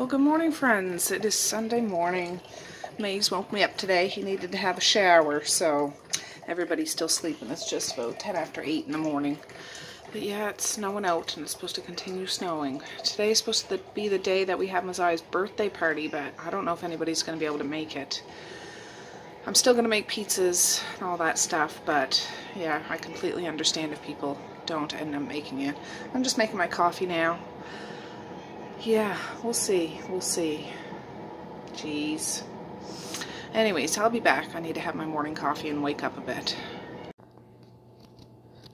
Well, good morning, friends. It is Sunday morning. Mays woke me up today. He needed to have a shower, so everybody's still sleeping. It's just about 10 after 8 in the morning. But yeah, it's snowing out, and it's supposed to continue snowing. Today is supposed to be the day that we have Maziah's birthday party, but I don't know if anybody's going to be able to make it. I'm still going to make pizzas and all that stuff, but yeah, I completely understand if people don't end up making it. I'm just making my coffee now. Yeah, we'll see. We'll see. Jeez. Anyways, I'll be back. I need to have my morning coffee and wake up a bit.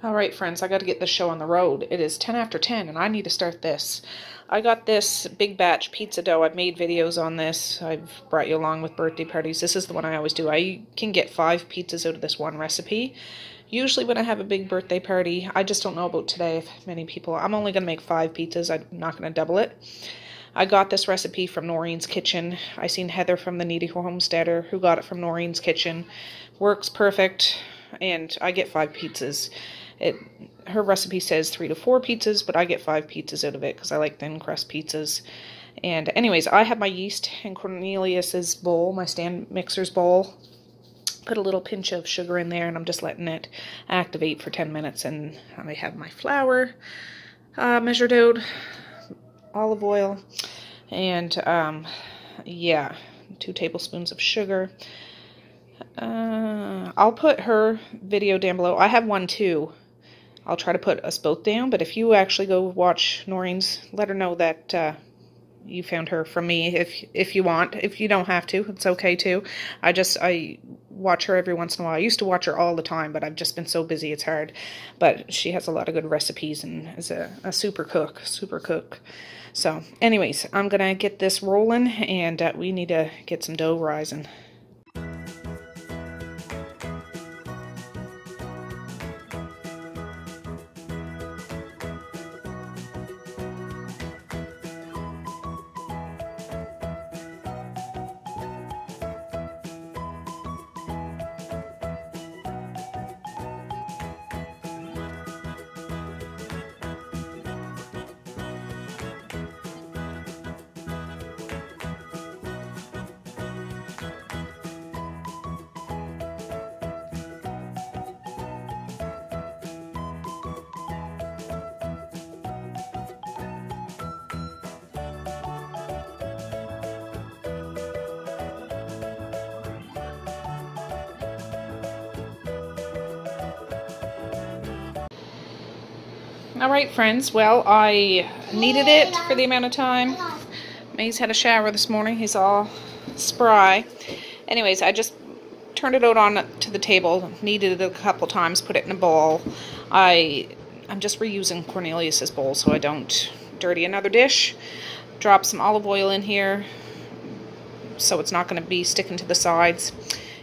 Alright, friends, I got to get this show on the road. It is 10 after 10, and I need to start this. I got this big batch pizza dough. I've made videos on this. I've brought you along with birthday parties. This is the one I always do. I can get 5 pizzas out of this one recipe. Usually when I have a big birthday party, I just don't know about today if many people... I'm only going to make 5 pizzas. I'm not going to double it. I got this recipe from Noreen's Kitchen. I seen Heather from the Kneady Homesteader who got it from Noreen's Kitchen. Works perfect, and I get 5 pizzas. Her recipe says 3 to 4 pizzas, but I get 5 pizzas out of it because I like thin crust pizzas. And anyways, I have my yeast in Cornelius's bowl, my stand mixer's bowl. Put a little pinch of sugar in there, and I'm just letting it activate for 10 minutes. And I have my flour measured out, olive oil, and yeah, 2 tablespoons of sugar. I'll put her video down below. I have one too. I'll try to put us both down, but if you actually go watch Noreen's, let her know that you found her from me if you want. If you don't have to, it's okay too. I watch her every once in a while. I used to watch her all the time, but I've just been so busy it's hard. But she has a lot of good recipes and is a super cook. So anyways, I'm gonna get this rolling, and we need to get some dough rising. Alright, friends, well, I needed it for the amount of time. Mays had a shower this morning. He's all spry. Anyways, I just turned it out on to the table, kneaded it a couple times, put it in a bowl. I'm just reusing Cornelius's bowl so I don't dirty another dish. Drop some olive oil in here so it's not going to be sticking to the sides.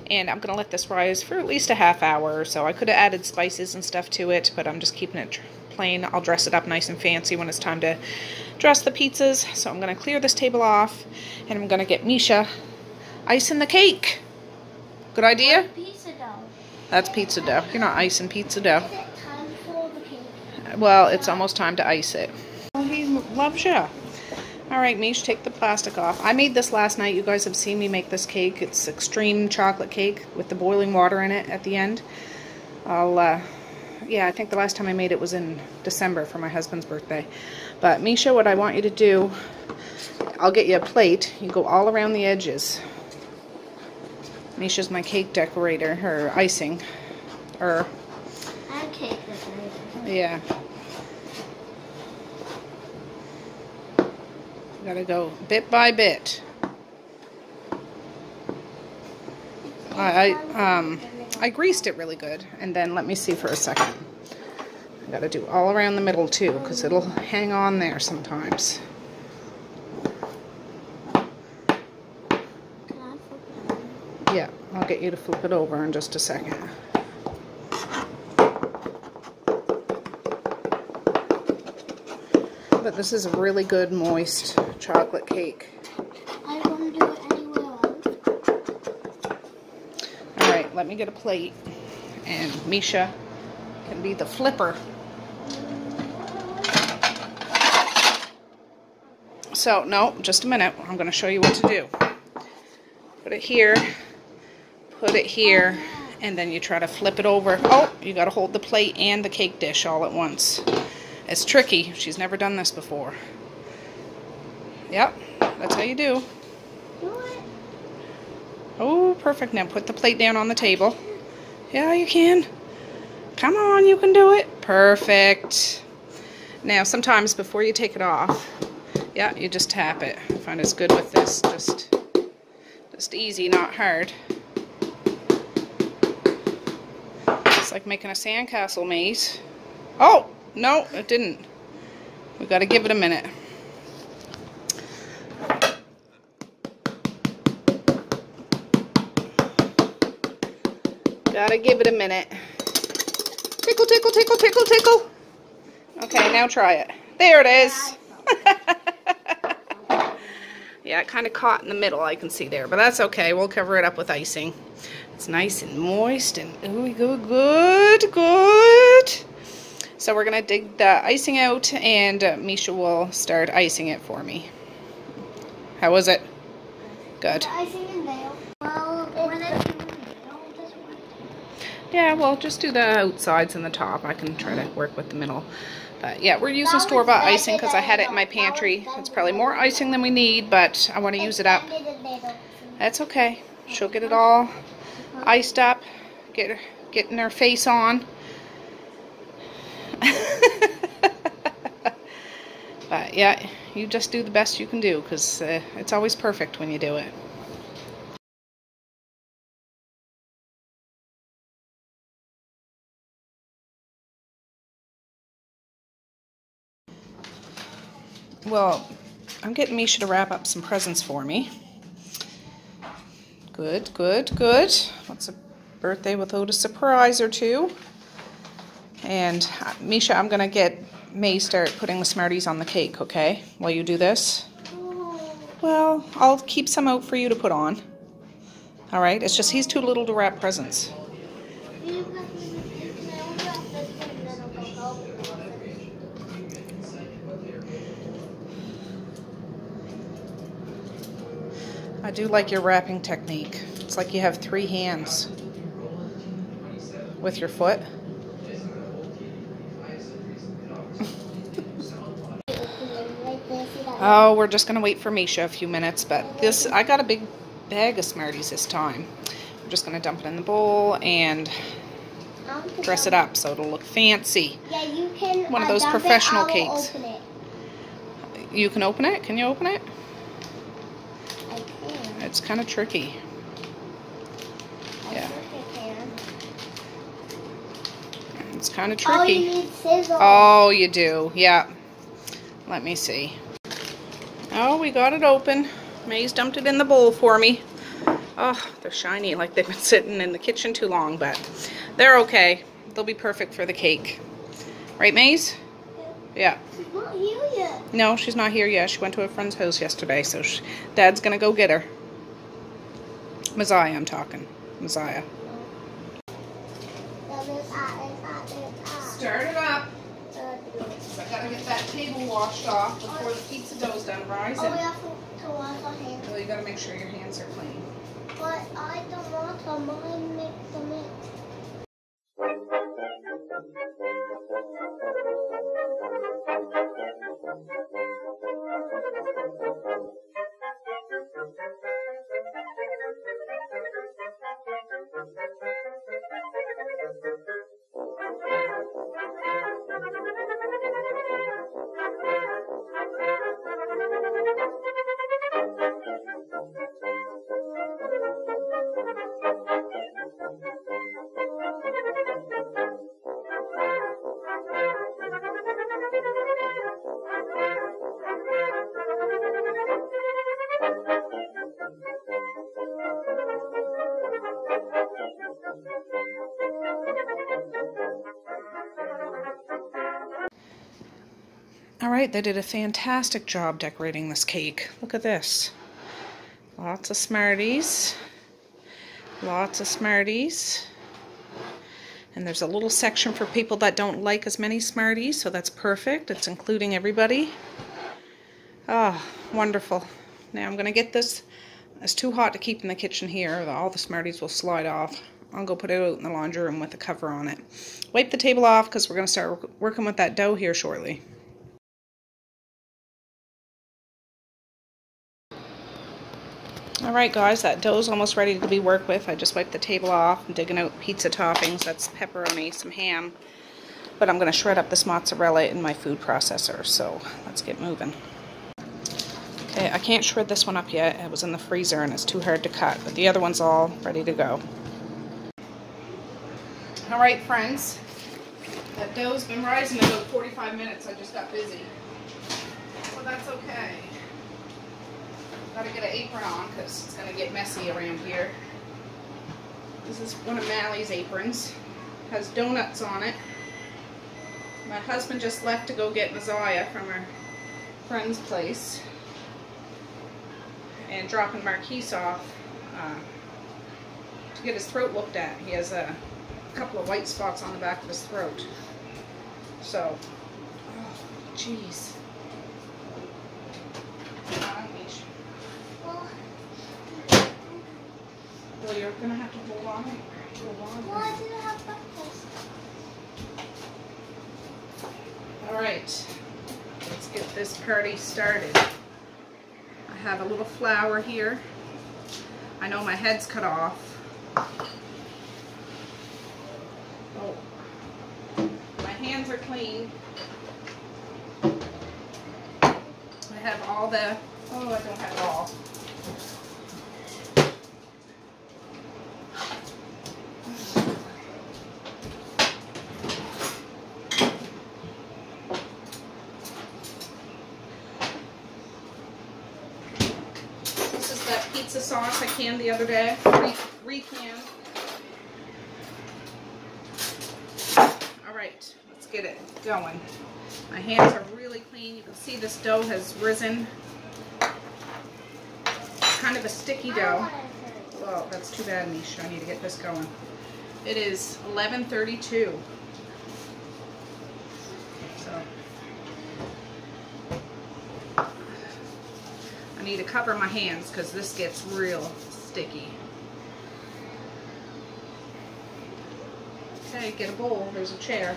And I'm going to let this rise for at least a half hour or so. I could have added spices and stuff to it, but I'm just keeping it plain. I'll dress it up nice and fancy when it's time to dress the pizzas. So I'm going to clear this table off, and I'm going to get Misha icing the cake. Good idea? That's pizza dough. That's pizza dough. You're not icing pizza dough. Is it time for the cake? Well, it's almost time to ice it. Well, he loves you. Alright, Misha, take the plastic off. I made this last night. You guys have seen me make this cake. It's extreme chocolate cake with the boiling water in it at the end. Yeah, I think the last time I made it was in December for my husband's birthday. But Misha, what I want you to do, I'll get you a plate. You go all around the edges. Misha's my cake decorator, her icing. Or I'm cake decorator. Yeah. You gotta go bit by bit. I greased it really good, and then let me see for a second. I gotta do all around the middle too, because it'll hang on there sometimes. Yeah, I'll get you to flip it over in just a second. But this is a really good moist chocolate cake. Let me get a plate, and Misha can be the flipper. So, no, just a minute. I'm going to show you what to do. Put it here, and then you try to flip it over. Oh, you got to hold the plate and the cake dish all at once. It's tricky. She's never done this before. Yep, that's how you do. Oh, perfect. Now put the plate down on the table. Yeah, you can. Come on, you can do it. Perfect. Now, sometimes before you take it off, yeah, you just tap it. I find it's good with this. Just easy, not hard. It's like making a sandcastle, Mays. Oh, no, it didn't. We've got to give it a minute. Gotta give it a minute. Tickle, tickle, tickle, tickle, tickle. Okay, now try it. There it is. Yeah, it kind of caught in the middle, I can see there, but that's okay. We'll cover it up with icing. It's nice and moist and ooh, good, good, good. So we're gonna dig the icing out, and Misha will start icing it for me. How was it? Good. Yeah, well, just do the outsides and the top. I can try to work with the middle. But, yeah, we're using store-bought icing because I had it in my pantry. It's probably more icing than we need, but I want to use it up. That's okay. She'll get it all iced up, getting her face on. But, yeah, you just do the best you can do because it's always perfect when you do it. Well, I'm getting Misha to wrap up some presents for me. Good, good, good. What's a birthday without a surprise or two? And Misha, I'm going to get May start putting the Smarties on the cake, okay? While you do this. Well, I'll keep some out for you to put on. All right? It's just he's too little to wrap presents. I do like your wrapping technique. It's like you have three hands with your foot. Oh, we're just gonna wait for Misha a few minutes, but this, I got a big bag of Smarties this time. I'm just gonna dump it in the bowl and dress it up so it'll look fancy. Yeah, you can. One of those professional cakes. You can open it? Can you open it? It's kind of tricky. Yeah. It's kind of tricky. Oh, you need sizzle. Oh, you do. Yeah. Let me see. Oh, we got it open. Mays dumped it in the bowl for me. Oh, they're shiny like they've been sitting in the kitchen too long, but they're okay. They'll be perfect for the cake. Right, Mays? Yeah. She's not here yet. No, she's not here yet. She went to a friend's house yesterday, so Dad's going to go get her. Maziah, I'm talking. Maziah. Start it up. I gotta get that table washed off before the pizza dough's done rising. Oh, we have to wash our hands. Well, you gotta make sure your hands are clean. But I don't want to. Mine makes the mix. Alright, they did a fantastic job decorating this cake. Look at this. Lots of Smarties. Lots of Smarties. And there's a little section for people that don't like as many Smarties, so that's perfect. It's including everybody. Oh, wonderful. Now I'm going to get this. It's too hot to keep in the kitchen here. All the Smarties will slide off. I'll go put it out in the laundry room with a cover on it. Wipe the table off because we're going to start working with that dough here shortly. Alright guys, that dough's almost ready to be worked with. I just wiped the table off. I'm digging out pizza toppings. That's pepperoni, some ham. But I'm going to shred up this mozzarella in my food processor. So let's get moving. Okay, I can't shred this one up yet. It was in the freezer and it's too hard to cut. But the other one's all ready to go. Alright friends, that dough's been rising in about 45 minutes. I just got busy. Well, that's okay. Gotta get an apron on because it's gonna get messy around here. This is one of Mally's aprons. Has donuts on it. My husband just left to go get Maziah from her friend's place and dropping Marquise off to get his throat looked at. He has a couple of white spots on the back of his throat. So, oh, jeez. Well, you're going to have to hold on. Well, I didn't have breakfast. Alright, let's get this party started. I have a little flour here. I know my head's cut off. Oh, my hands are clean. I have all the, oh, I don't have all. The sauce I canned the other day, recanned. Alright, let's get it going. My hands are really clean. You can see this dough has risen. It's kind of a sticky dough. Well, that's too bad, Misha. I need to get this going. It is 11:32. So I need to cover my hands because this gets real sticky. Okay, get a bowl. There's a chair.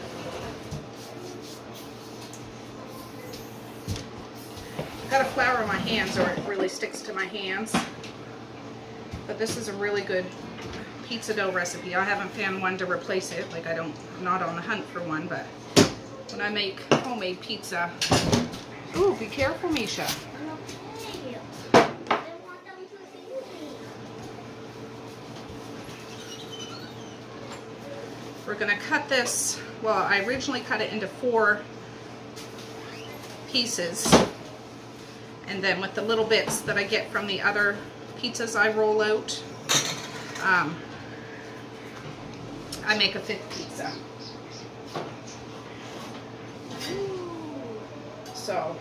I've got to flour my hands or it really sticks to my hands. But this is a really good pizza dough recipe. I haven't found one to replace it. Like I'm not on the hunt for one, but when I make homemade pizza. Ooh, be careful, Misha. We're going to cut this, well, I originally cut it into 4 pieces, and then with the little bits that I get from the other pizzas I roll out, I make a 5th pizza. So,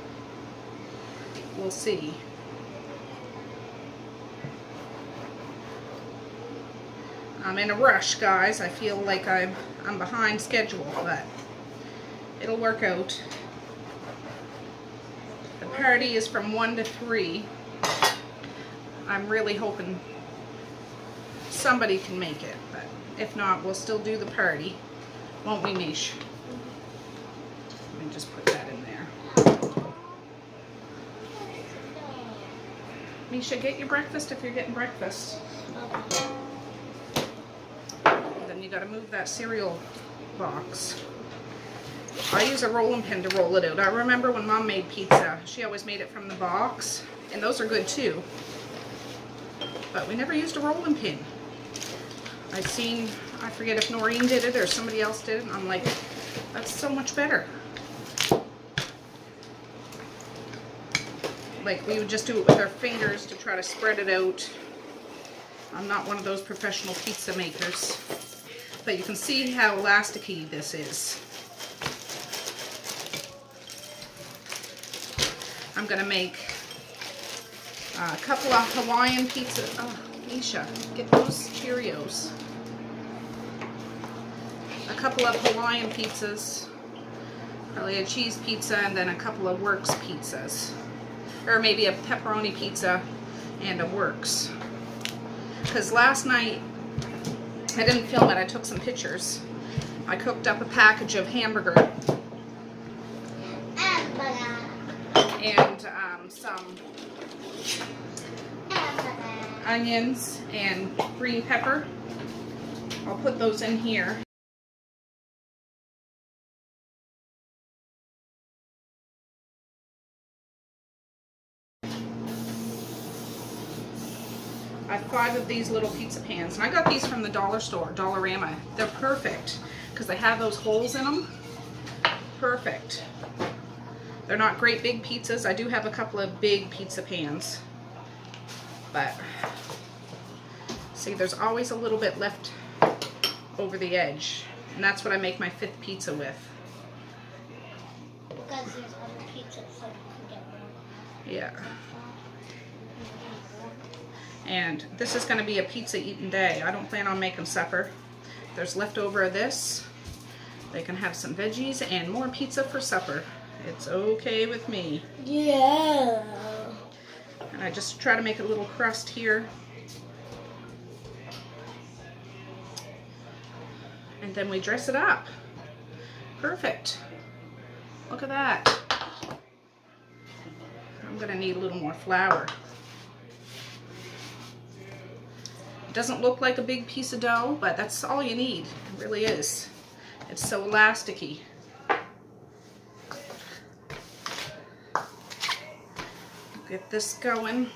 we'll see. I'm in a rush, guys. I feel like I'm behind schedule, but it'll work out. The party is from 1 to 3. I'm really hoping somebody can make it, but if not, we'll still do the party. Won't we, Mish? Let me just put that in there. Misha, get your breakfast if you're getting breakfast. You gotta move that cereal box. I use a rolling pin to roll it out. I remember when Mom made pizza, she always made it from the box, and those are good too. But we never used a rolling pin. I've seen, I forget if Noreen did it or somebody else did it, and I'm like, that's so much better. Like we would just do it with our fingers to try to spread it out. I'm not one of those professional pizza makers. But you can see how elasticy this is. I'm going to make a couple of Hawaiian pizza. Oh, Misha, get those Cheerios. A couple of Hawaiian pizzas, probably a cheese pizza, and then a couple of works pizzas. or maybe a pepperoni pizza and a works. Because last night, I didn't film it, I took some pictures. I cooked up a package of hamburger and some onions and green pepper. I'll put those in here. I have 5 of these little pizza pans, and I got these from the dollar store, Dollarama. They're perfect because they have those holes in them. Perfect. They're not great big pizzas. I do have a couple of big pizza pans, but see, there's always a little bit left over the edge, and that's what I make my 5th pizza with. Because there's other pizza, so you can get one. Yeah. And this is going to be a pizza eating day. I don't plan on making supper. There's leftover of this. They can have some veggies and more pizza for supper. It's okay with me. Yeah. And I just try to make a little crust here. And then we dress it up. Perfect. Look at that. I'm going to need a little more flour. It doesn't look like a big piece of dough, but that's all you need. It really is. It's so elasticy. Get this going.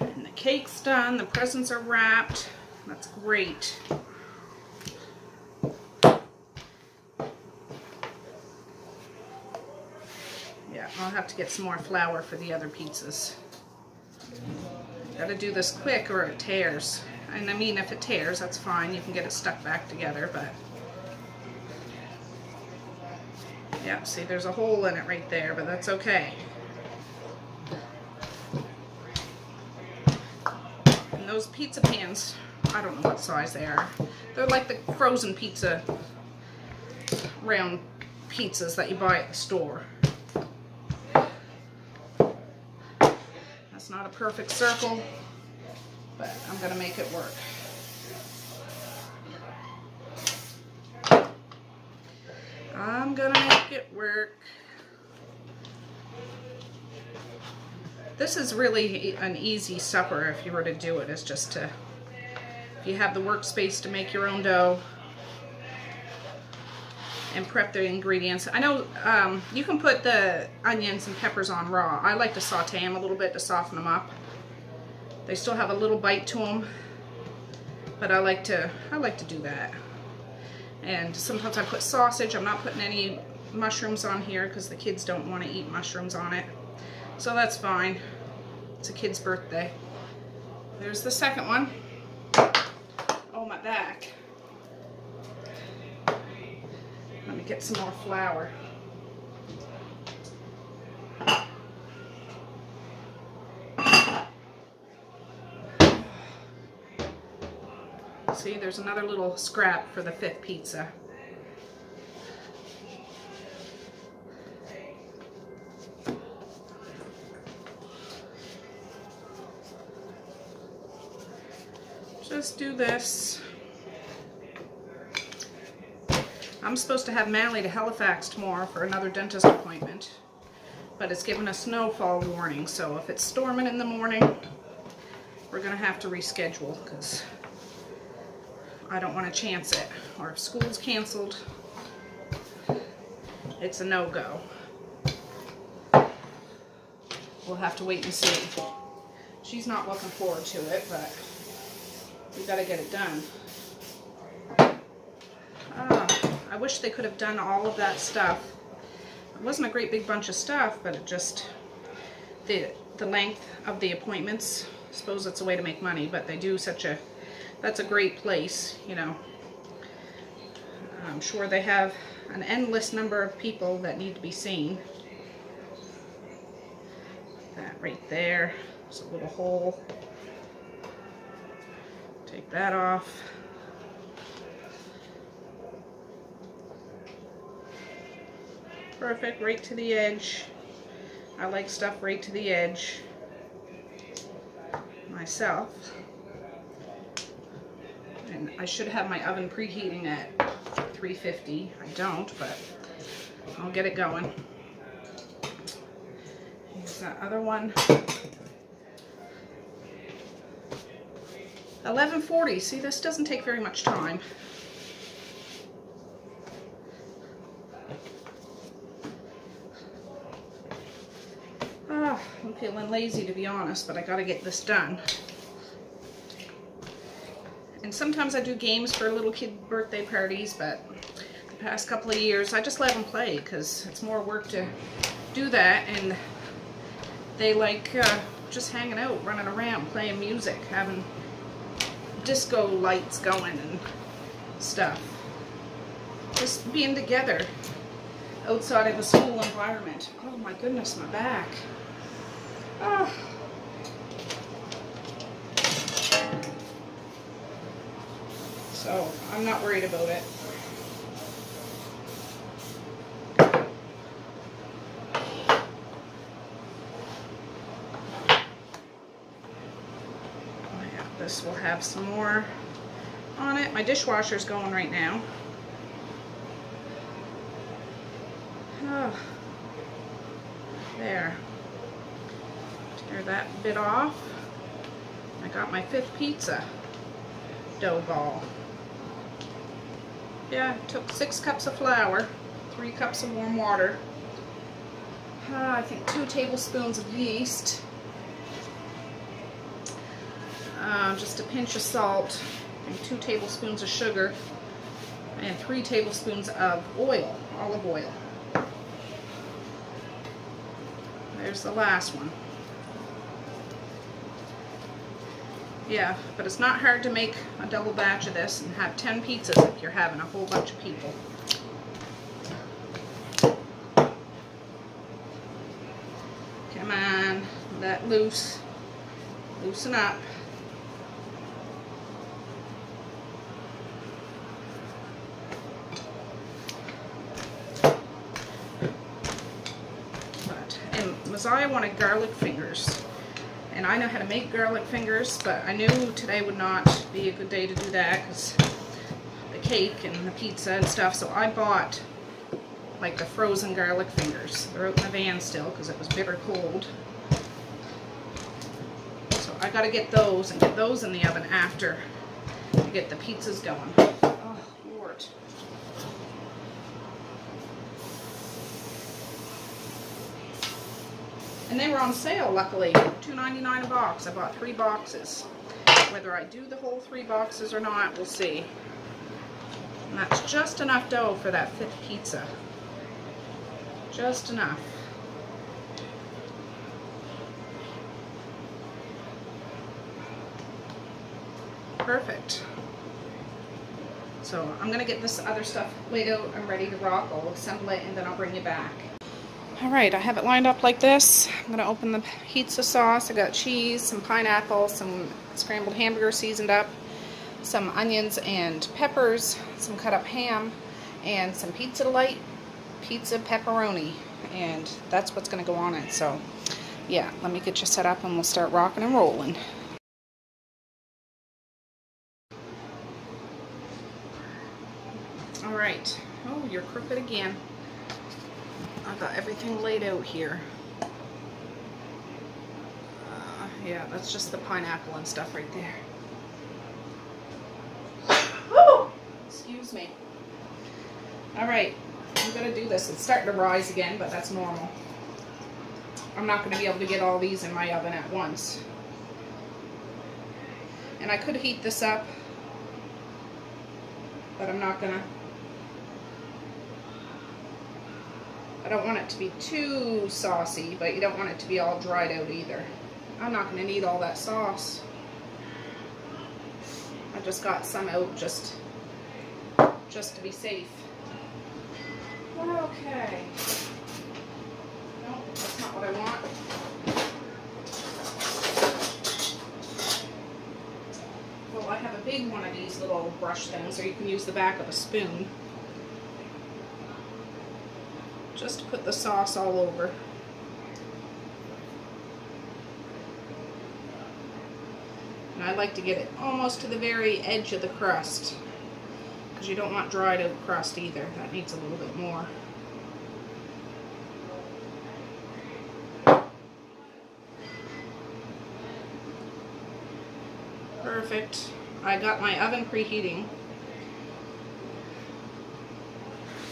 And the cake's done, the presents are wrapped. That's great. Yeah, I'll have to get some more flour for the other pizzas. Gotta do this quick or it tears. And I mean, if it tears, that's fine. You can get it stuck back together, but yeah, see, there's a hole in it right there, but that's okay. And those pizza pans, I don't know what size they are. They're like the frozen pizza, round pizzas that you buy at the store. That's not a perfect circle, but I'm gonna make it work. I'm gonna make it work. This is really an easy supper if you were to do it. It's just to, if you have the workspace to make your own dough and prep the ingredients. I know you can put the onions and peppers on raw. I like to saute them a little bit to soften them up. They still have a little bite to them, but I like to do that. And sometimes I put sausage. I'm not putting any mushrooms on here because the kids don't want to eat mushrooms on it. So that's fine. It's a kid's birthday. There's the second one. Oh, my back. Let me get some more flour. See, there's another little scrap for the 5th pizza. Just do this. I'm supposed to have Mally to Halifax tomorrow for another dentist appointment, but it's given a snowfall warning, so if it's storming in the morning, we're going to have to reschedule because I don't want to chance it. Or if school's canceled, it's a no-go. We'll have to wait and see. She's not looking forward to it, but we've got to get it done. I wish they could have done all of that stuff. It wasn't a great big bunch of stuff, but it just, the length of the appointments, I suppose it's a way to make money, but they do such a, that's a great place, you know. I'm sure they have an endless number of people that need to be seen. That right there, there's a little hole. Take that off. perfect, right to the edge. I like stuff right to the edge myself. And I should have my oven preheating at 350. I don't, but I'll get it going. Here's that other one. 1140. See, this doesn't take very much time. Oh, I'm feeling lazy, to be honest, but I gotta get this done. And sometimes I do games for little kid birthday parties, but the past couple of years I just let them play because it's more work to do that, and they like just hanging out, running around, playing music, having disco lights going and stuff. Just being together outside of a school environment. Oh my goodness, my back. Oh. So I'm not worried about it. This will have some more on it. My dishwasher's going right now. Oh, there. Tear that bit off. I got my 5th pizza dough ball. Yeah, it took 6 cups of flour, 3 cups of warm water, I think 2 tablespoons of yeast, just a pinch of salt, and 2 tablespoons of sugar, and 3 tablespoons of oil, olive oil. There's the last one. Yeah, but it's not hard to make a double batch of this and have 10 pizzas if you're having a whole bunch of people. Come on, let loose. Loosen up. But, and Maziah wanted garlic fingers. And I know how to make garlic fingers, but I knew today would not be a good day to do that because the cake and the pizza and stuff. So I bought like the frozen garlic fingers. They're out in the van still because it was bitter cold. So I got to get those and get those in the oven after to get the pizzas going. Oh, Lord. And they were on sale, luckily, $2.99 a box. I bought 3 boxes. Whether I do the whole 3 boxes or not, we'll see. And that's just enough dough for that 5th pizza. Just enough. Perfect. So I'm going to get this other stuff laid out. I'm ready to rock. I'll assemble it and then I'll bring you back. Alright, I have it lined up like this. I'm going to open the pizza sauce. I got cheese, some pineapple, some scrambled hamburger seasoned up, some onions and peppers, some cut up ham, and some Pizza Delight pizza pepperoni. And that's what's going to go on it. So, yeah, let me get you set up and we'll start rocking and rolling. Alright. Oh, you're crooked again. I've got everything laid out here. Yeah, that's just the pineapple and stuff right there. Oh, excuse me. Alright, I'm going to do this. It's starting to rise again, but that's normal. I'm not going to be able to get all these in my oven at once. And I could heat this up, but I'm not going to. I don't want it to be too saucy, but you don't want it to be all dried out either. I'm not going to need all that sauce. I just got some out just to be safe. Okay. No, that's not what I want. Well, I have a big one of these little brush things, or you can use the back of a spoon. just to put the sauce all over. And I like to get it almost to the very edge of the crust, because you don't want dried out crust either. That needs a little bit more. Perfect. I got my oven preheating.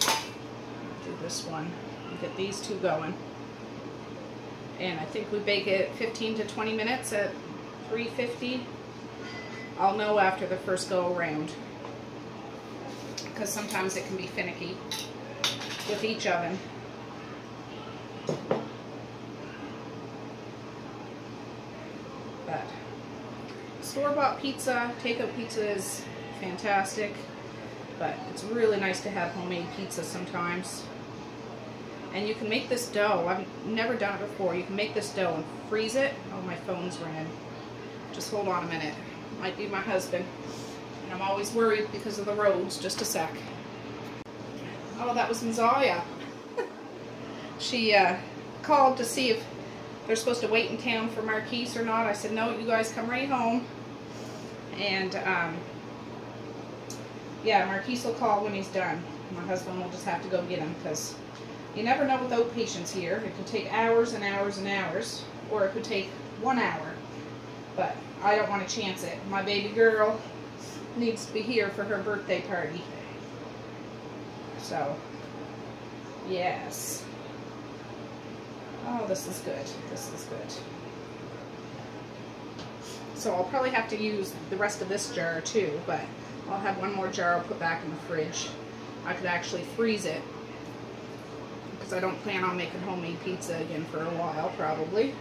Do this one. Get these two going. And I think we bake it 15 to 20 minutes at 350. I'll know after the first go around, because sometimes it can be finicky with each oven. But store-bought pizza, takeout pizza is fantastic, but it's really nice to have homemade pizza sometimes. And you can make this dough. I've never done it before. You can make this dough and freeze it. Oh, my phone's ringing. Just hold on a minute. Might be my husband. And I'm always worried because of the roads. Just a sec. Oh, that was Maziah. She called to see if they're supposed to wait in town for Marquise or not. I said, no, you guys come right home. And yeah, Marquise will call when he's done. My husband will just have to go get him, because you never know without patience here. It could take hours and hours and hours, or it could take 1 hour. But I don't want to chance it. My baby girl needs to be here for her birthday party. So, yes. Oh, this is good. This is good. So I'll probably have to use the rest of this jar too, but I'll have one more jar I'll put back in the fridge. I could actually freeze it, because I don't plan on making homemade pizza again for a while, probably.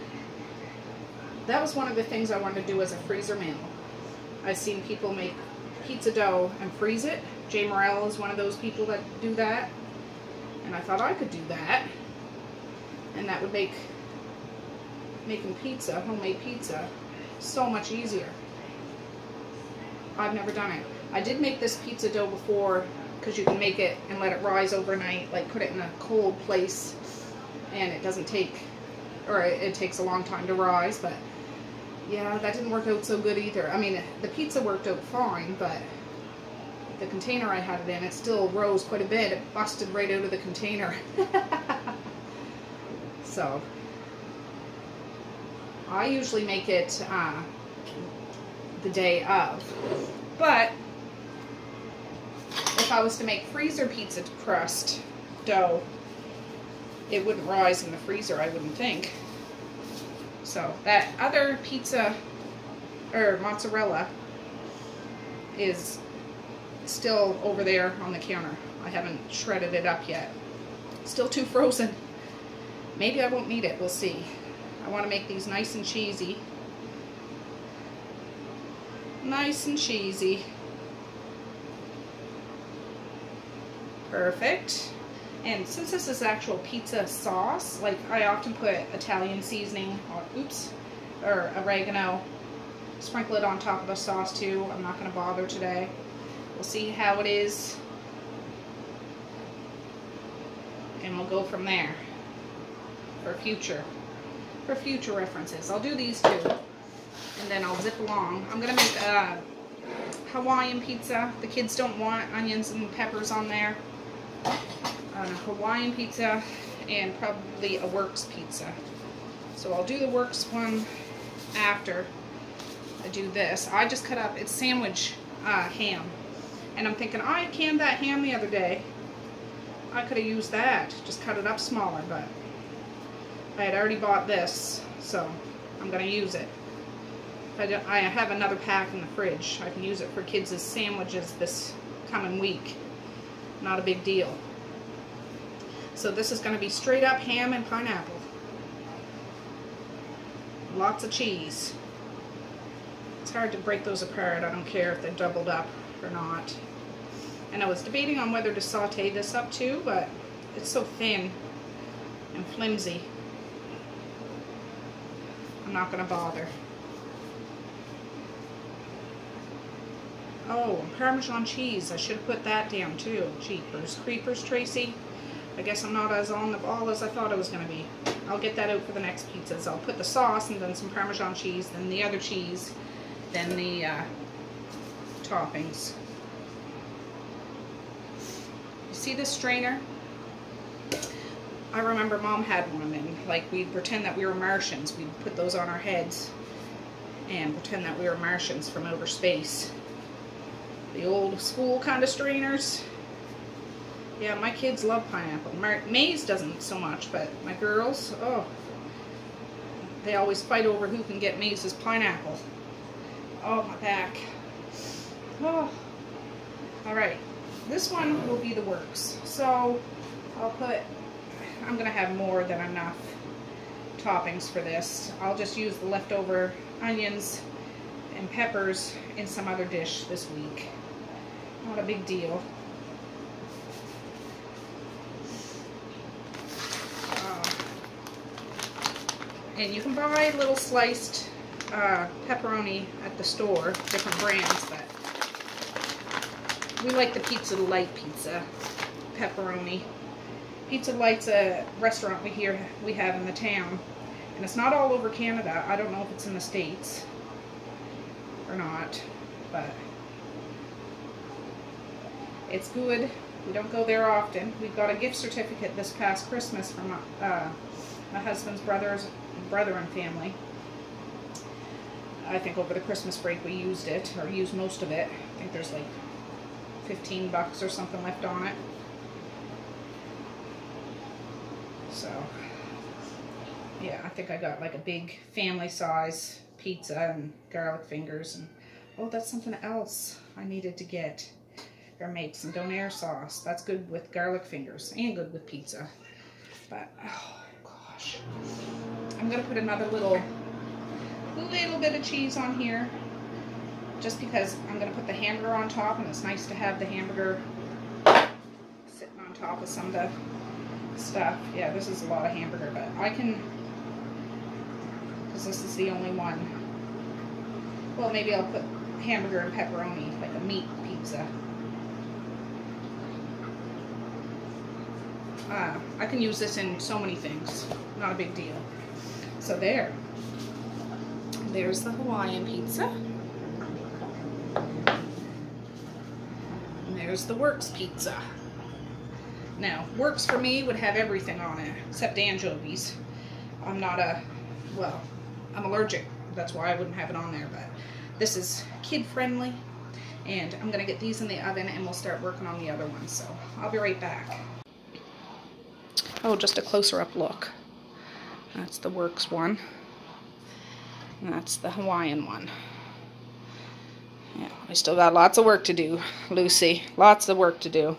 That was one of the things I wanted to do as a freezer meal. I've seen people make pizza dough and freeze it. Jay Morrell is one of those people that do that. And I thought I could do that. And that would make making pizza, homemade pizza, so much easier. I've never done it. I did make this pizza dough before, because you can make it and let it rise overnight, like put it in a cold place, and it doesn't take, or it takes a long time to rise, but yeah, that didn't work out so good either. I mean, the pizza worked out fine, but the container I had it in, it still rose quite a bit. It busted right out of the container. So, I usually make it the day of, but if I was to make freezer pizza crust dough, it wouldn't rise in the freezer, I wouldn't think. So, that other pizza, or mozzarella, is still over there on the counter. I haven't shredded it up yet. Still too frozen. Maybe I won't need it, we'll see. I want to make these nice and cheesy. Nice and cheesy. Perfect. And since this is actual pizza sauce, like I often put Italian seasoning, or, oops, or oregano, sprinkle it on top of the sauce too. I'm not going to bother today. We'll see how it is, and we'll go from there. For future references. I'll do these two, and then I'll zip along. I'm gonna make Hawaiian pizza. The kids don't want onions and peppers on there. Hawaiian pizza, and probably a works pizza. So I'll do the works one after I do this. I just cut up, it's sandwich ham. And I'm thinking, I canned that ham the other day. I could have used that. Just cut it up smaller, but I had already bought this, so I'm going to use it. I have another pack in the fridge. I can use it for kids' as sandwiches this coming week. Not a big deal. So this is going to be straight up ham and pineapple. Lots of cheese. It's hard to break those apart. I don't care if they're doubled up or not. And I was debating on whether to saute this up too, but it's so thin and flimsy. I'm not going to bother. Oh, Parmesan cheese. I should have put that down too. Jeepers creepers, Tracy. I guess I'm not as on the ball as I thought I was going to be. I'll get that out for the next pizza. So I'll put the sauce and then some Parmesan cheese, then the other cheese, then the toppings. You see this strainer? I remember Mom had one, and like we'd pretend that we were Martians. We'd put those on our heads and pretend that we were Martians from outer space. The old school kind of strainers. Yeah, my kids love pineapple. Mays doesn't so much, but my girls, oh, they always fight over who can get Mays's pineapple. Oh, my back. Oh. All right, this one will be the works. So I'll put. I'm going to have more than enough toppings for this. I'll just use the leftover onions and peppers in some other dish this week. Not a big deal. And you can buy little sliced pepperoni at the store, different brands, but we like the Pizza Delight pizza pepperoni. Pizza Delight's a restaurant we have in the town, and it's not all over Canada. I don't know if it's in the States or not, but it's good. We don't go there often. We got a gift certificate this past Christmas from my husband's brother and family. I think over the Christmas break we used it, or used most of it. I think there's like 15 bucks or something left on it. So, yeah, I think I got like a big family size pizza and garlic fingers, and oh, that's something else I needed to get or make, some donair sauce. That's good with garlic fingers and good with pizza. But oh gosh, I'm gonna put another little bit of cheese on here, just because I'm gonna put the hamburger on top, and it's nice to have the hamburger sitting on top of some of the stuff. Yeah, this is a lot of hamburger, but I can, because this is the only one. Well, maybe I'll put hamburger and pepperoni, like a meat pizza. I can use this in so many things, not a big deal. So there's the Hawaiian pizza. And there's the works pizza. Now, works for me would have everything on it, except anchovies. I'm not a, well, I'm allergic. That's why I wouldn't have it on there, but this is kid-friendly, and I'm going to get these in the oven, and we'll start working on the other ones, so I'll be right back. Oh, just a closer-up look. That's the works one, and that's the Hawaiian one. Yeah, we still got lots of work to do, Lucy. Lots of work to do.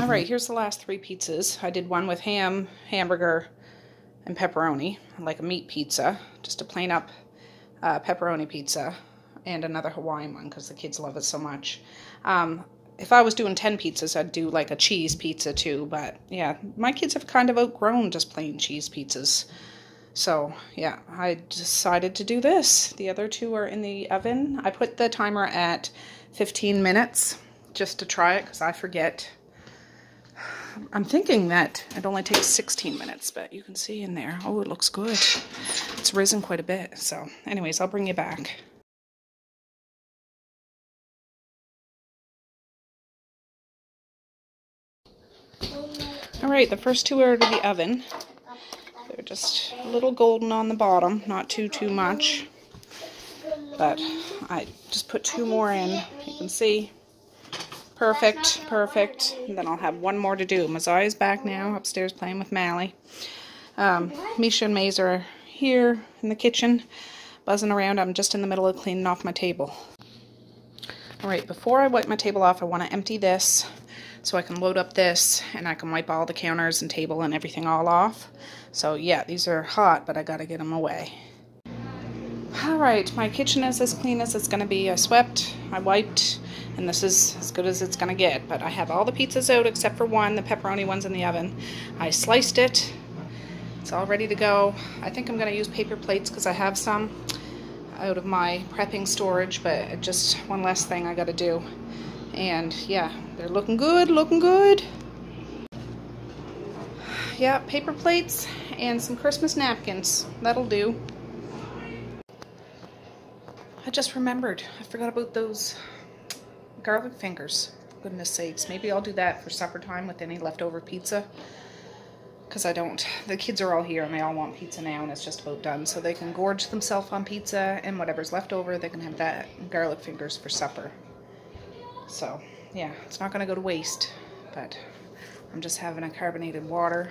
Alright, here's the last three pizzas. I did one with ham, hamburger, and pepperoni, like a meat pizza, just a plain up pepperoni pizza, and another Hawaiian one because the kids love it so much. If I was doing 10 pizzas, I'd do like a cheese pizza too, but yeah, my kids have kind of outgrown just plain cheese pizzas. So yeah, I decided to do this. The other two are in the oven. I put the timer at 15 minutes just to try it because I forget. I'm thinking that it only takes 16 minutes, but you can see in there. Oh, it looks good. It's risen quite a bit. So anyways, I'll bring you back. All right, the first two are to the oven. They're just a little golden on the bottom, not too much. But I just put two more in. You can see. Perfect. And then I'll have one more to do. Maziah is back now, upstairs playing with Mally. Misha and Mays are here in the kitchen, buzzing around. I'm just in the middle of cleaning off my table. Alright, before I wipe my table off, I want to empty this so I can load up this and I can wipe all the counters and table and everything all off. So yeah, these are hot, but I gotta get them away. Alright, my kitchen is as clean as it's gonna be. I swept, I wiped, and this is as good as it's gonna get. But I have all the pizzas out except for one. The pepperoni one's in the oven. I sliced it. It's all ready to go. I think I'm gonna use paper plates because I have some out of my prepping storage, but just one last thing I gotta do. And yeah, they're looking good. Yeah, paper plates and some Christmas napkins. That'll do. I just remembered, I forgot about those garlic fingers. Goodness sakes, maybe I'll do that for supper time with any leftover pizza. Because the kids are all here and they all want pizza now and it's just about done. So they can gorge themselves on pizza and whatever's left over, they can have that and garlic fingers for supper. So yeah, it's not gonna go to waste, but I'm just having a carbonated water.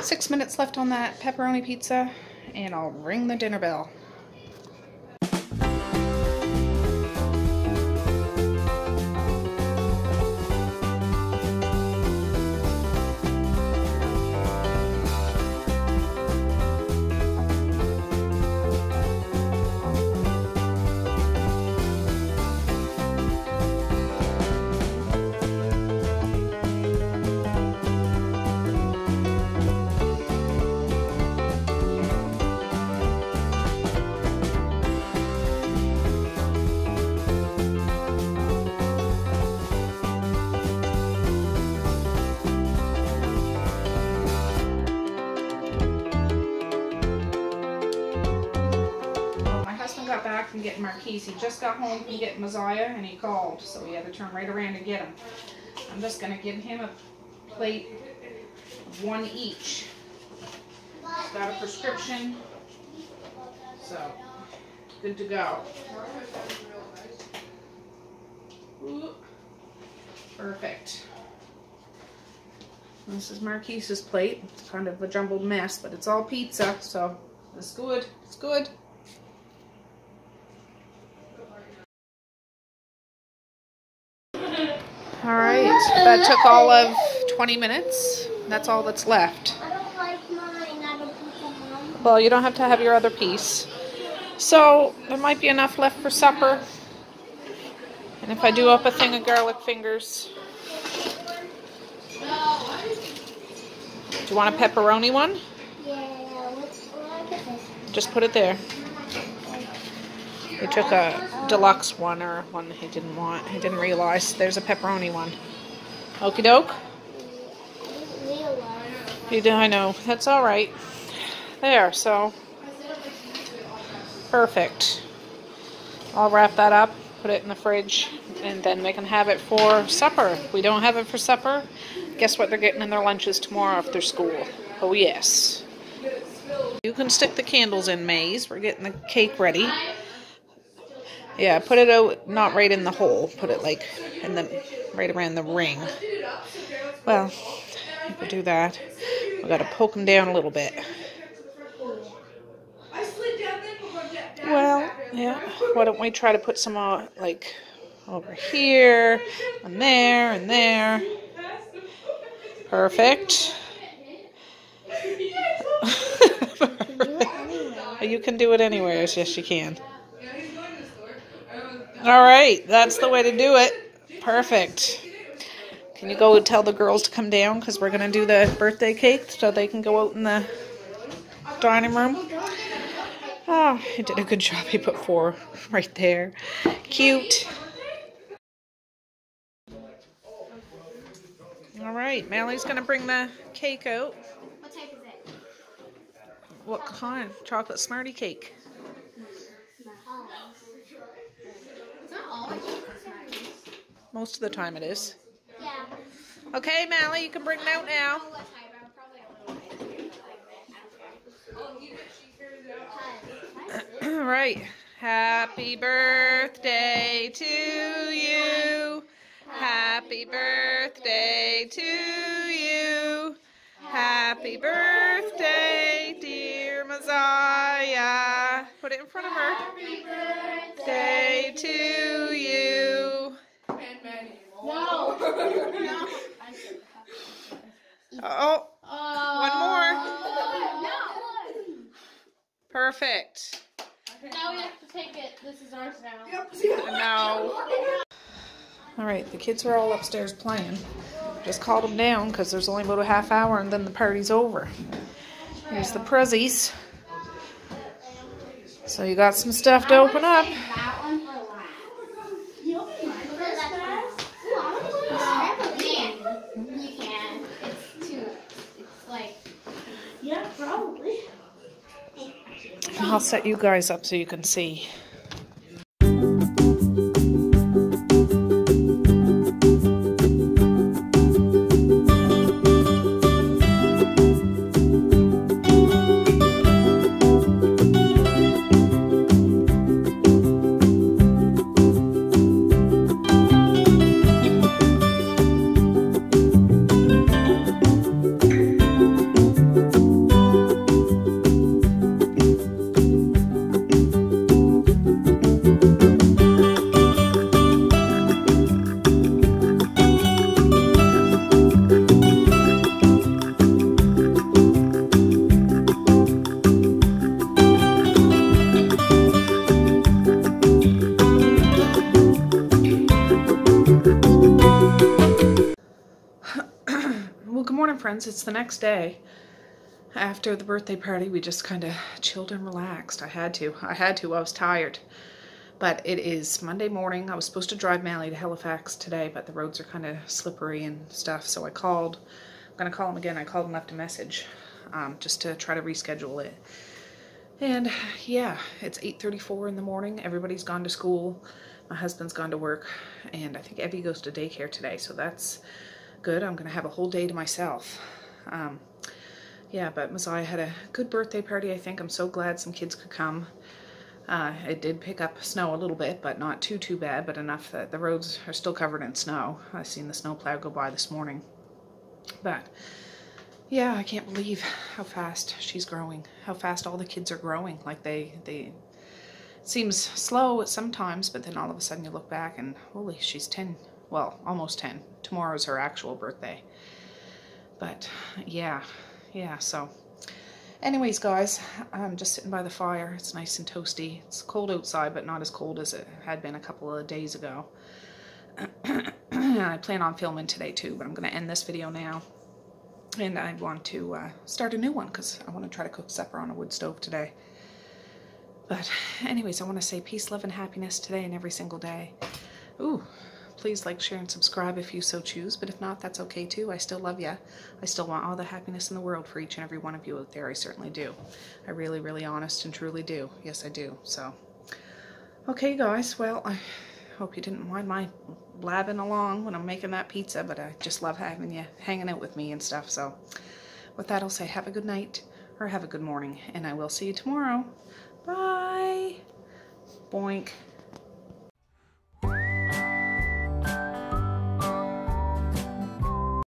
6 minutes left on that pepperoni pizza and I'll ring the dinner bell. Getting Marquise. He just got home from getting Maziah and he called, so we had to turn right around and get him. I'm just going to give him a plate of one each. He's got a prescription, so good to go. Ooh, perfect. This is Marquise's plate. It's kind of a jumbled mess, but it's all pizza, so it's good. It's good. All right, that took all of 20 minutes. That's all that's left. I don't like mine. I don't like mine. Well, you don't have to have your other piece. So there might be enough left for supper. And if I do up a thing of garlic fingers. Do you want a pepperoni one? Yeah. Just put it there. He took a deluxe one, or one he didn't want. He didn't realize. There's a pepperoni one. Okie doke? You did, I know. That's alright. There, so. Perfect. I'll wrap that up, put it in the fridge, and then they can have it for supper. If we don't have it for supper, guess what they're getting in their lunches tomorrow after school? Oh, yes. You can stick the candles in, Maze. We're getting the cake ready. Yeah, put it out, not right in the hole. Put it like in the right around the ring. Well, if we do that, we gotta poke them down a little bit. Well, yeah. Why don't we try to put some like over here and there and there? Perfect. You can do it anywhere. Yes, you can. All right, that's the way to do it. Perfect. Can you go tell the girls to come down because we're going to do the birthday cake so they can go out in the dining room? Oh, he did a good job. He put four right there. Cute. All right, Mally's going to bring the cake out. What type is it? What kind? Chocolate Smarty cake. Most of the time it is. Yeah. Okay, Mally, you can bring it out now. Right. Happy birthday to you. Happy birthday to you. Happy birthday, dear Maziah. Put it in front of her. Happy birthday to you. And many more. No. Oh. One more. No. Perfect. Now we have to take it. This is ours now. No. Alright, the kids are all upstairs playing. Just called them down because there's only about a half hour and then the party's over. Here's the prezzies. So you got some stuff to open up. I'll set you guys up so you can see. It's the next day after the birthday party. We just kind of chilled and relaxed. I had to. I was tired, but it is Monday morning. I was supposed to drive Mally to Halifax today, but the roads are kind of slippery and stuff, so I'm gonna call him again. I called and left a message just to try to reschedule it. And yeah, it's 8:34 in the morning. Everybody's gone to school. My husband's gone to work, and I think Evie goes to daycare today, so that's good. I'm gonna have a whole day to myself. Yeah, but Maziah had a good birthday party. I think I'm so glad some kids could come. It did pick up snow a little bit, but not too bad, but enough that the roads are still covered in snow. I seen the snowplow go by this morning. But yeah, I can't believe how fast she's growing, how fast all the kids are growing. Like they it seems slow sometimes, but then all of a sudden you look back and holy, she's 10. Well, almost 10. Tomorrow's her actual birthday. But yeah, so anyways, guys, I'm just sitting by the fire. It's nice and toasty. It's cold outside, but not as cold as it had been a couple of days ago. I plan on filming today too, but I'm going to end this video now. And I want to start a new one because I want to try to cook supper on a wood stove today. But anyways, I want to say peace, love, and happiness today and every single day. Ooh. Please like, share, and subscribe if you so choose. But if not, that's okay too. I still love you. I still want all the happiness in the world for each and every one of you out there. I certainly do. I really, really honest and truly do. Yes, I do. So, okay, guys. Well, I hope you didn't mind my blabbing along when I'm making that pizza. But I just love having you hanging out with me and stuff. So, with that, I'll say have a good night or have a good morning. And I will see you tomorrow. Bye. Boink.